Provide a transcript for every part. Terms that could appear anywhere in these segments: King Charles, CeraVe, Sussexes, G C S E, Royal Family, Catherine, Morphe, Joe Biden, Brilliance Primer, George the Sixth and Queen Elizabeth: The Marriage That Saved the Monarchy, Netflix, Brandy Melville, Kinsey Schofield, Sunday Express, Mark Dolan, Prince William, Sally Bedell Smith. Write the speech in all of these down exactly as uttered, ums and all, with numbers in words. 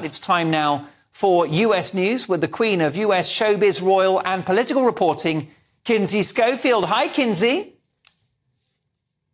It's time now for U S News with the Queen of U S Showbiz, Royal and Political Reporting, Kinsey Schofield. Hi, Kinsey.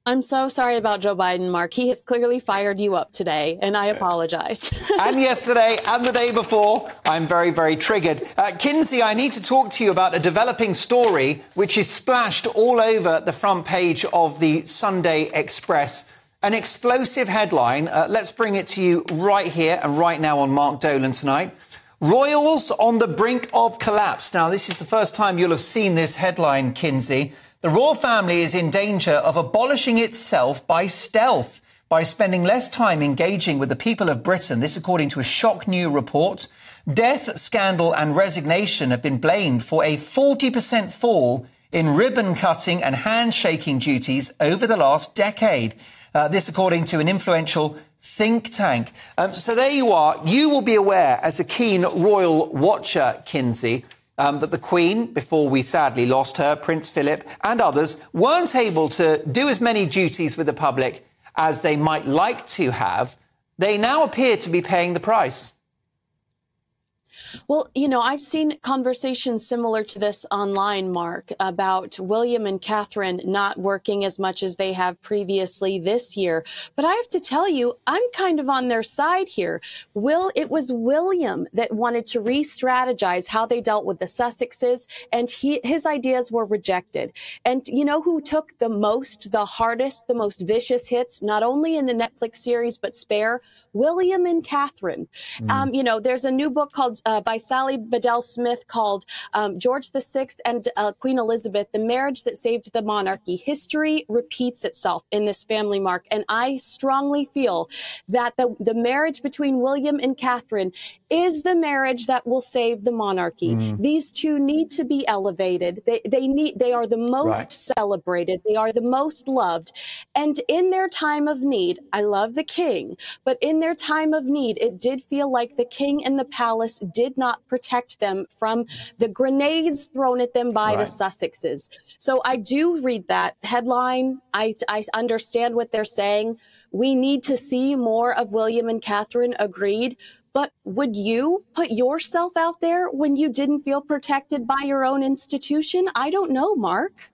I'm so sorry about Joe Biden, Mark. He has clearly fired you up today, and I apologize. And yesterday and the day before, I'm very, very triggered. Uh, Kinsey, I need to talk to you about a developing story which is splashed all over the front page of the Sunday Express. An explosive headline. Uh, let's bring it to you right here and right now on Mark Dolan tonight. Royals on the brink of collapse. Now, this is the first time you'll have seen this headline, Kinsey. The royal family is in danger of abolishing itself by stealth, by spending less time engaging with the people of Britain. This according to a shock new report. Death, scandal and resignation have been blamed for a forty percent fall in ribbon-cutting and handshaking duties over the last decade. Uh, this according to an influential think tank. Um, so there you are. You will be aware, as a keen royal watcher, Kinsey, Um, that the Queen, before we sadly lost her, Prince Philip and others, weren't able to do as many duties with the public as they might like to have. They now appear to be paying the price. Well, you know, I've seen conversations similar to this online, Mark, about William and Catherine not working as much as they have previously this year. But I have to tell you, I'm kind of on their side here. Will, it was William that wanted to re-strategize how they dealt with the Sussexes, and he, his ideas were rejected. And you know who took the most, the hardest, the most vicious hits, not only in the Netflix series, but Spare? William and Catherine. Mm. Um, you know, there's a new book called... Uh, by Sally Bedell Smith called um, George the Sixth and uh, Queen Elizabeth: The Marriage That Saved the Monarchy. History repeats itself in this family, Mark, and I strongly feel that the, the marriage between William and Catherine is the marriage that will save the monarchy. Mm. These two need to be elevated. They, they need. They are the most right. celebrated. They are the most loved. And in their time of need, I love the king, but in their time of need, it did feel like the king and the palace did not protect them from the grenades thrown at them by right. the Sussexes. So I do read that headline. I, I understand what they're saying. We need to see more of William and Catherine, agreed. But would you put yourself out there when you didn't feel protected by your own institution? I don't know, Mark.